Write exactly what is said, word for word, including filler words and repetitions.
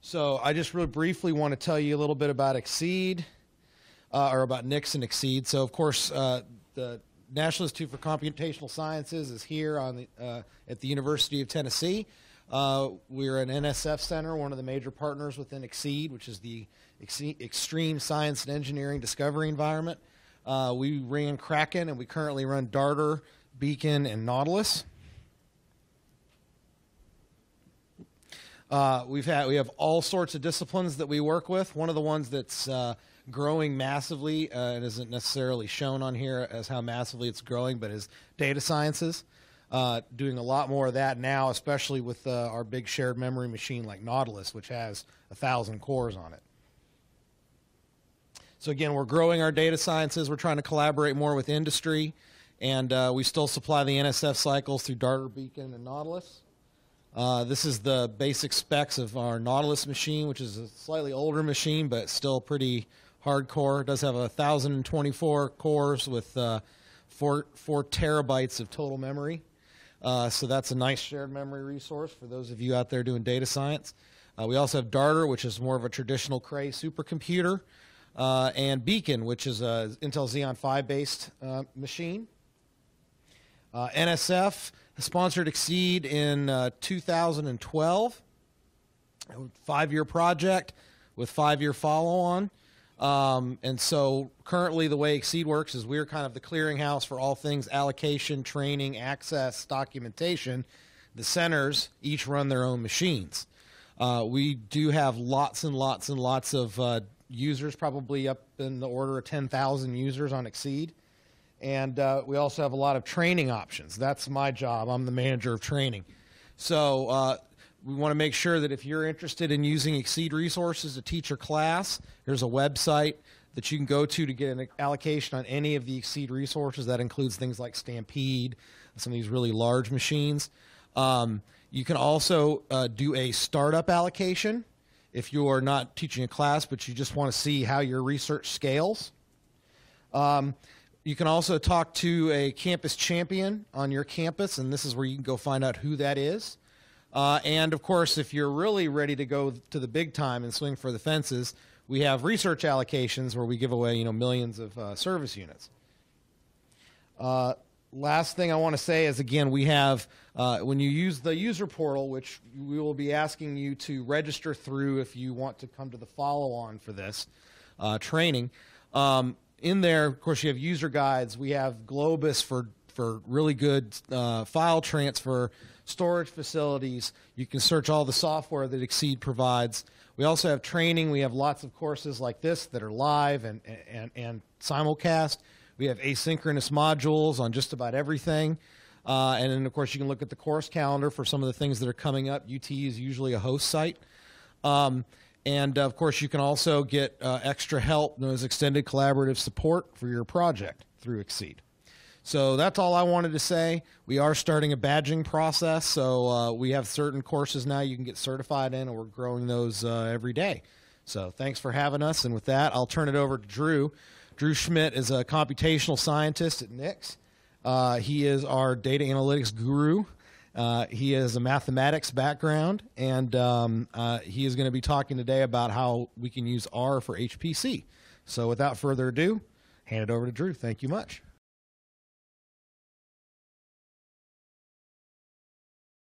So I just really briefly want to tell you a little bit about X S E D E, uh, or about N I C S and X S E D E. So of course, uh, the National Institute for Computational Sciences is here on the, uh, at the University of Tennessee. Uh, we're an N S F center, one of the major partners within X S E D E, which is the X S E D E Extreme Science and Engineering Discovery Environment. Uh, we ran Kraken, and we currently run Darter, Beacon, and Nautilus. Uh, we've had, we have all sorts of disciplines that we work with. One of the ones that's uh, growing massively uh, and isn't necessarily shown on here as how massively it's growing, but is data sciences. Uh, doing a lot more of that now, especially with uh, our big shared memory machine like Nautilus, which has a thousand cores on it. So again, we're growing our data sciences. We're trying to collaborate more with industry, and uh, we still supply the N S F cycles through Darter, Beacon, and Nautilus. Uh, this is the basic specs of our Nautilus machine, which is a slightly older machine, but still pretty hardcore. It does have one thousand twenty-four cores with uh, four, four terabytes of total memory. Uh, so that's a nice shared memory resource for those of you out there doing data science. Uh, we also have Darter, which is more of a traditional Cray supercomputer, uh, and Beacon, which is an Intel Xeon five-based uh, machine. Uh, N S F sponsored X S E D E in uh, two thousand twelve, a five-year project with five-year follow-on. Um, and so currently the way X S E D E works is we're kind of the clearinghouse for all things allocation, training, access, documentation. The centers each run their own machines. Uh, we do have lots and lots and lots of uh, users, probably up in the order of ten thousand users on X S E D E. And uh, we also have a lot of training options. That's my job. I'm the manager of training. So uh, we want to make sure that if you're interested in using X S E D E resources to teach your class, there's a website that you can go to to get an allocation on any of the X S E D E resources. That includes things like Stampede, some of these really large machines. Um, you can also uh, do a startup allocation if you are not teaching a class, but you just want to see how your research scales. Um, You can also talk to a campus champion on your campus, and this is where you can go find out who that is. Uh, and, of course, if you're really ready to go to the big time and swing for the fences, we have research allocations where we give away, you know, millions of uh, service units. Uh, last thing I want to say is, again, we have, uh, when you use the user portal, which we will be asking you to register through if you want to come to the follow-on for this uh, training, um, in there, of course, you have user guides. We have Globus for, for really good uh, file transfer, storage facilities. You can search all the software that X S E D E provides. We also have training. We have lots of courses like this that are live and, and, and simulcast. We have asynchronous modules on just about everything. Uh, and then, of course, you can look at the course calendar for some of the things that are coming up. U T is usually a host site. Um, And, of course, you can also get uh, extra help, known as extended collaborative support, for your project through X S E D E. So that's all I wanted to say. We are starting a badging process, so uh, we have certain courses now you can get certified in, and we're growing those uh, every day. So thanks for having us. And with that, I'll turn it over to Drew. Drew Schmidt is a computational scientist at N I C S. Uh, he is our data analytics guru. Uh, he has a mathematics background, and um, uh, he is going to be talking today about how we can use R for H P C. So without further ado, hand it over to Drew. Thank you much.